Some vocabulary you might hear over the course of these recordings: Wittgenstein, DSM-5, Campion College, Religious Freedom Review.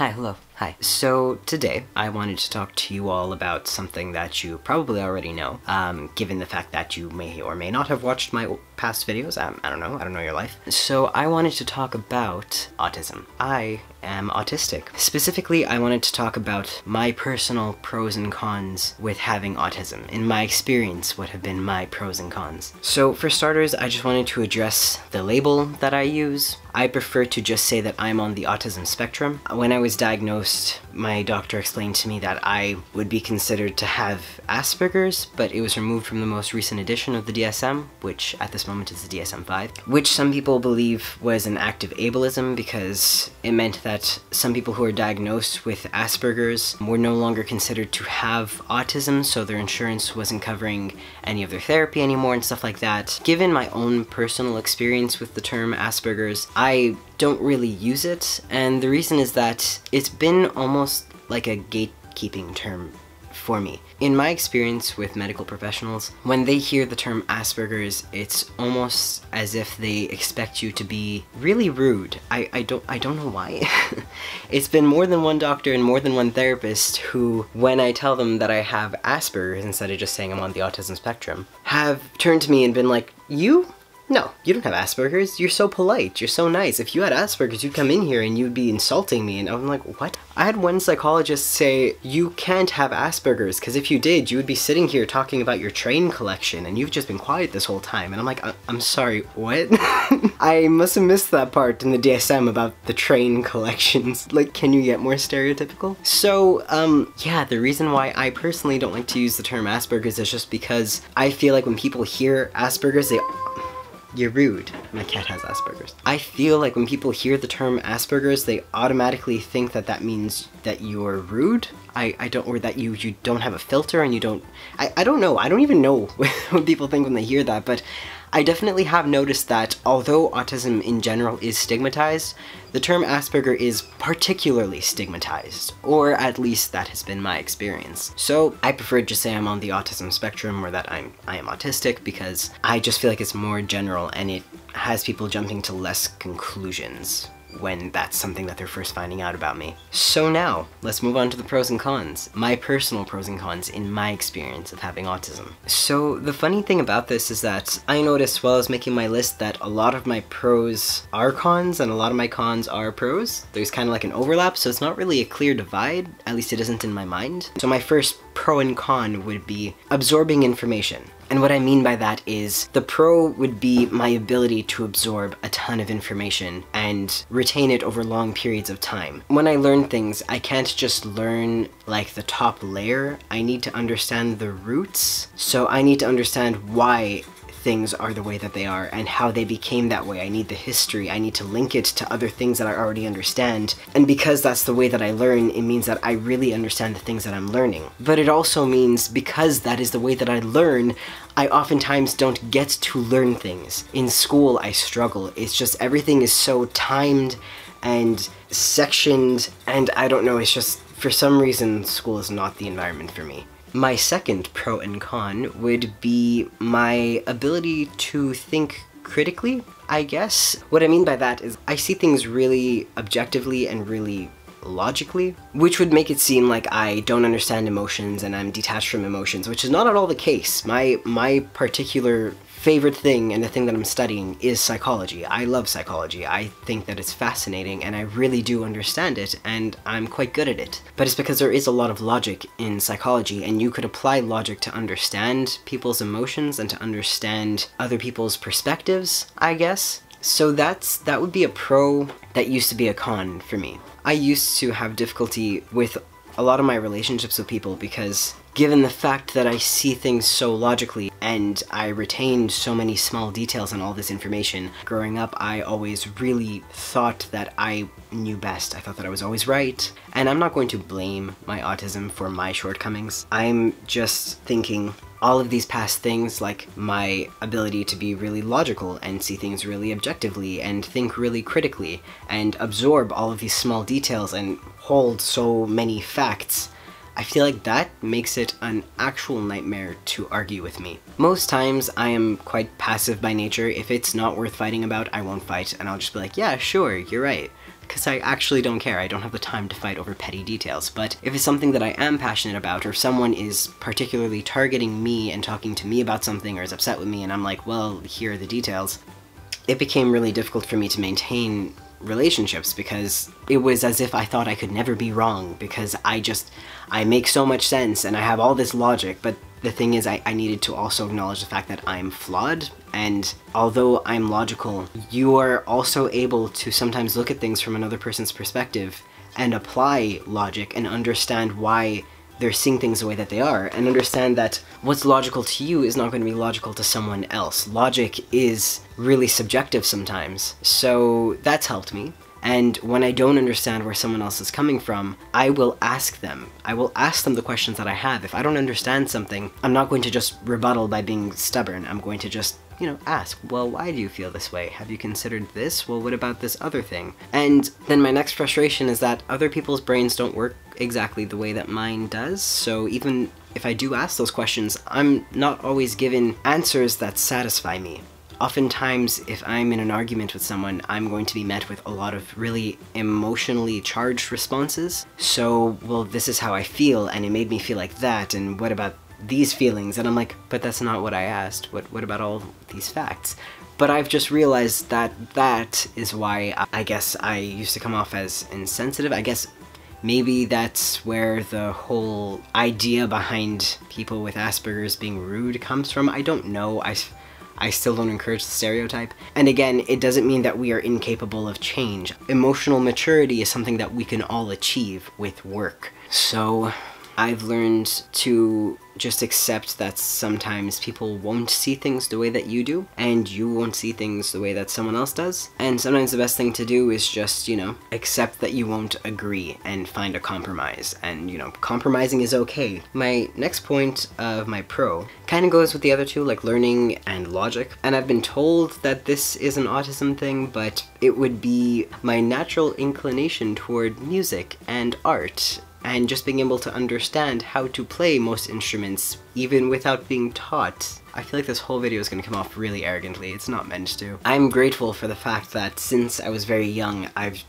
Hi, hello, hi. So today I wanted to talk to you all about something that you probably already know, given the fact that you may or may not have watched my past videos. I don't know your life. So I wanted to talk about autism. I am autistic. Specifically, I wanted to talk about my personal pros and cons with having autism. In my experience, what have been my pros and cons. So for starters, I just wanted to address the label that I use. I prefer to just say that I'm on the autism spectrum. When I was diagnosed, my doctor explained to me that I would be considered to have Asperger's, but it was removed from the most recent edition of the DSM, which at this moment is the DSM-5, which some people believe was an act of ableism because it meant that some people who are diagnosed with Asperger's were no longer considered to have autism, so their insurance wasn't covering any of their therapy anymore and stuff like that. Given my own personal experience with the term Asperger's, I don't really use it, and the reason is that it's been almost like a gatekeeping term for me. In my experience with medical professionals, when they hear the term Asperger's, it's almost as if they expect you to be really rude. I don't know why. It's been more than one doctor and more than one therapist who, when I tell them that I have Asperger's instead of just saying I'm on the autism spectrum, have turned to me and been like, "You? No, you don't have Asperger's. You're so polite. You're so nice. If you had Asperger's, you'd come in here and you'd be insulting me." And I'm like, what? I had one psychologist say, "You can't have Asperger's because if you did, you would be sitting here talking about your train collection and you've just been quiet this whole time." And I'm like, I'm sorry, what? I must have missed that part in the DSM about the train collections. Like, can you get more stereotypical? So, yeah, the reason why I personally don't like to use the term Asperger's is just because I feel like when people hear Asperger's, they... You're rude. My cat has Asperger's. I feel like when people hear the term Asperger's, they automatically think that that means that you're rude. Or that you don't have a filter and you don't... I don't know. I don't even know what people think when they hear that, but I definitely have noticed that although autism in general is stigmatized, the term Asperger is particularly stigmatized, or at least that has been my experience. So I prefer to say I'm on the autism spectrum or that I am autistic because I just feel like it's more general and it has people jumping to less conclusions when that's something that they're first finding out about me. So now, let's move on to the pros and cons. My personal pros and cons in my experience of having autism. So the funny thing about this is that I noticed while I was making my list that a lot of my pros are cons and a lot of my cons are pros. There's kind of like an overlap, so it's not really a clear divide, at least it isn't in my mind. So my first pro and con would be absorbing information. And what I mean by that is the pro would be my ability to absorb a ton of information and retain it over long periods of time. When I learn things, I can't just learn like the top layer. I need to understand the roots. So I need to understand why things are the way that they are and how they became that way. I need the history. I need to link it to other things that I already understand. And because that's the way that I learn, it means that I really understand the things that I'm learning. But it also means because that is the way that I learn, I oftentimes don't get to learn things. In school, I struggle. It's just everything is so timed and sectioned and I don't know, it's just for some reason school is not the environment for me. My second pro and con would be my ability to think critically, I guess. What I mean by that is I see things really objectively and really logically, which would make it seem like I don't understand emotions and I'm detached from emotions, which is not at all the case. My particular favorite thing and the thing that I'm studying is psychology. I love psychology. I think that it's fascinating and I really do understand it and I'm quite good at it. But it's because there is a lot of logic in psychology and you could apply logic to understand people's emotions and to understand other people's perspectives, I guess. So that would be a pro that used to be a con for me. I used to have difficulty with a lot of my relationships with people because given the fact that I see things so logically and I retained so many small details on all this information, growing up I always really thought that I knew best. I thought that I was always right. And I'm not going to blame my autism for my shortcomings. I'm just thinking all of these past things, like my ability to be really logical and see things really objectively and think really critically and absorb all of these small details and hold so many facts. I feel like that makes it an actual nightmare to argue with me. Most times I am quite passive by nature. If it's not worth fighting about, I won't fight and I'll just be like, yeah, sure, you're right. because I actually don't care. I don't have the time to fight over petty details. But if it's something that I am passionate about, or someone is particularly targeting me and talking to me about something, or is upset with me, and I'm like, well, here are the details, it became really difficult for me to maintain relationships, because it was as if I thought I could never be wrong, because I make so much sense and I have all this logic. But the thing is, I needed to also acknowledge the fact that I'm flawed, and although I'm logical, you are also able to sometimes look at things from another person's perspective and apply logic and understand why they're seeing things the way that they are, and understand that what's logical to you is not going to be logical to someone else. Logic is really subjective sometimes, so that's helped me. And when I don't understand where someone else is coming from, I will ask them. I will ask them the questions that I have. If I don't understand something, I'm not going to just rebuttal by being stubborn. I'm going to just, you know, ask, well, why do you feel this way? Have you considered this? Well, what about this other thing? And then my next frustration is that other people's brains don't work exactly the way that mine does. So even if I do ask those questions, I'm not always given answers that satisfy me. Oftentimes, if I'm in an argument with someone, I'm going to be met with a lot of really emotionally charged responses. So, well, this is how I feel, and it made me feel like that, and what about these feelings? And I'm like, but that's not what I asked. What about all these facts? But I've just realized that that is why I guess I used to come off as insensitive. I guess maybe that's where the whole idea behind people with Asperger's being rude comes from. I don't know. I still don't encourage the stereotype. And again, it doesn't mean that we are incapable of change. Emotional maturity is something that we can all achieve with work. So I've learned to just accept that sometimes people won't see things the way that you do, and you won't see things the way that someone else does. And sometimes the best thing to do is just, you know, accept that you won't agree and find a compromise. And, you know, compromising is okay. My next point of my pro kind of goes with the other two, like learning and logic. And I've been told that this is an autism thing, but it would be my natural inclination toward music and art, and just being able to understand how to play most instruments, even without being taught. I feel like this whole video is going to come off really arrogantly. It's not meant to. I'm grateful for the fact that since I was very young, I've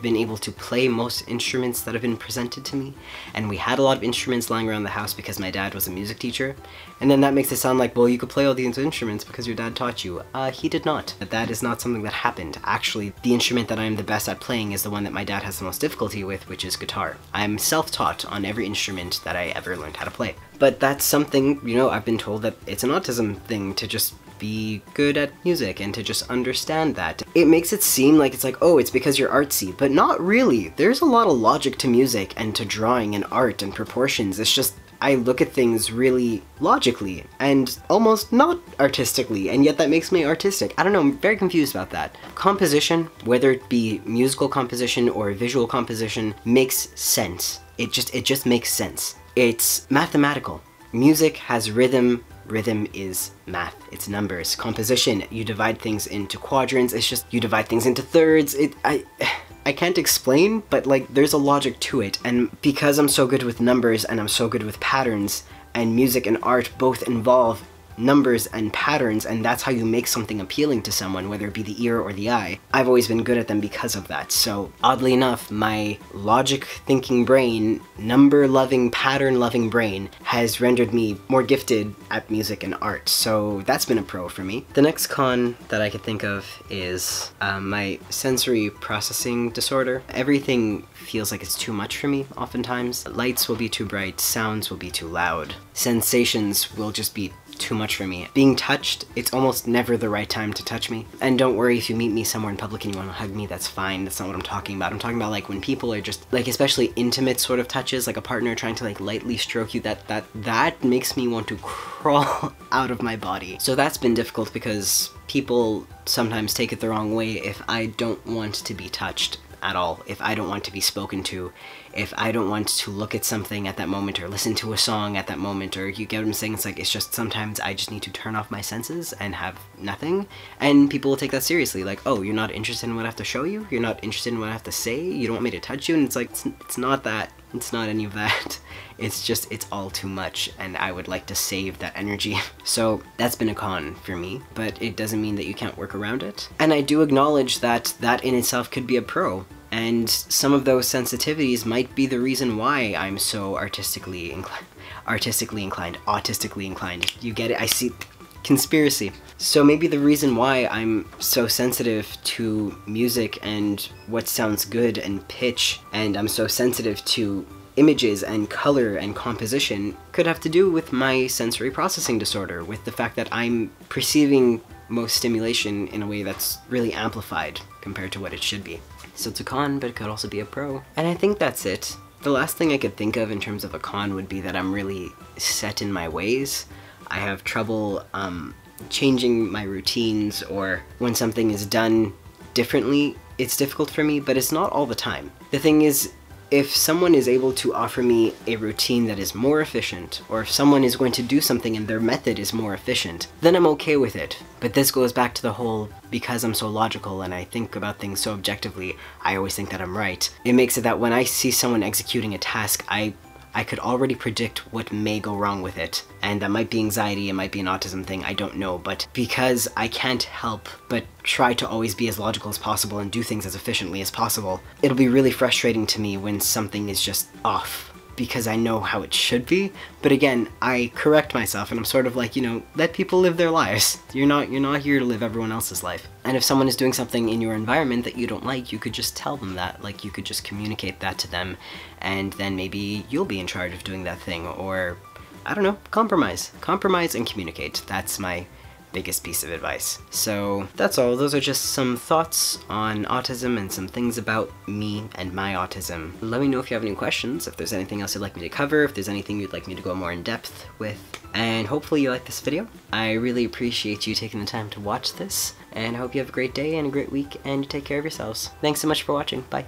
been able to play most instruments that have been presented to me. And we had a lot of instruments lying around the house because my dad was a music teacher. And then that makes it sound like, well, you could play all these instruments because your dad taught you. He did not. That is not something that happened. Actually, the instrument that I'm the best at playing is the one that my dad has the most difficulty with, which is guitar. I'm self-taught on every instrument that I ever learned how to play. But that's something, you know, I've been told that it's an autism thing to just be good at music and to just understand that. It makes it seem like it's like, oh, it's because you're artsy, but not really. There's a lot of logic to music and to drawing and art and proportions. It's just, I look at things really logically and almost not artistically, and yet that makes me artistic. I don't know, I'm very confused about that. Composition, whether it be musical composition or visual composition, makes sense. It just makes sense. It's mathematical. Music has rhythm. Rhythm is math. It's numbers. Composition, you divide things into quadrants. It's just, you divide things into thirds. I can't explain, but like, there's a logic to it. And because I'm so good with numbers and I'm so good with patterns, and music and art both involve numbers and patterns, and that's how you make something appealing to someone, whether it be the ear or the eye. I've always been good at them because of that. So oddly enough, my logic thinking brain, number loving, pattern loving brain has rendered me more gifted at music and art. So that's been a pro for me. The next con that I could think of is my sensory processing disorder. Everything feels like it's too much for me oftentimes. Lights will be too bright, sounds will be too loud, sensations will just be too much for me. Being touched, it's almost never the right time to touch me. And don't worry, if you meet me somewhere in public and you want to hug me, that's fine. That's not what I'm talking about. I'm talking about like when people are just like, especially intimate sort of touches, like a partner trying to like lightly stroke you, that makes me want to crawl out of my body. So that's been difficult because people sometimes take it the wrong way if I don't want to be touched at all, if I don't want to be spoken to, if I don't want to look at something at that moment or listen to a song at that moment, or you get what I'm saying? It's like, it's just sometimes I just need to turn off my senses and have nothing, and people will take that seriously. Like, oh, you're not interested in what I have to show you? You're not interested in what I have to say? You don't want me to touch you? And it's like, it's not that. It's not any of that. It's just, it's all too much, and I would like to save that energy. So that's been a con for me, but it doesn't mean that you can't work around it. And I do acknowledge that that in itself could be a pro. And some of those sensitivities might be the reason why I'm so autistically inclined. You get it? I see. Conspiracy. So maybe the reason why I'm so sensitive to music and what sounds good and pitch, and I'm so sensitive to images and color and composition, could have to do with my sensory processing disorder, with the fact that I'm perceiving most stimulation in a way that's really amplified compared to what it should be. So it's a con, but it could also be a pro. And I think that's it. The last thing I could think of in terms of a con would be that I'm really set in my ways. I have trouble changing my routines, or when something is done differently, it's difficult for me, but it's not all the time. The thing is, if someone is able to offer me a routine that is more efficient, or if someone is going to do something and their method is more efficient, then I'm okay with it. But this goes back to the whole, because I'm so logical and I think about things so objectively, I always think that I'm right. It makes it that when I see someone executing a task, I could already predict what may go wrong with it. And that might be anxiety, it might be an autism thing, I don't know, but because I can't help but try to always be as logical as possible and do things as efficiently as possible, it'll be really frustrating to me when something is just off, because I know how it should be. But again, I correct myself and I'm sort of like, you know, let people live their lives. You're not here to live everyone else's life. And if someone is doing something in your environment that you don't like, you could just tell them that, like you could just communicate that to them, and then maybe you'll be in charge of doing that thing, or I don't know, compromise. Compromise and communicate. That's my biggest piece of advice. So that's all. Those are just some thoughts on autism and some things about me and my autism. Let me know if you have any questions, if there's anything else you'd like me to cover, if there's anything you'd like me to go more in depth with, and hopefully you like this video. I really appreciate you taking the time to watch this, and I hope you have a great day and a great week, and take care of yourselves. Thanks so much for watching. Bye.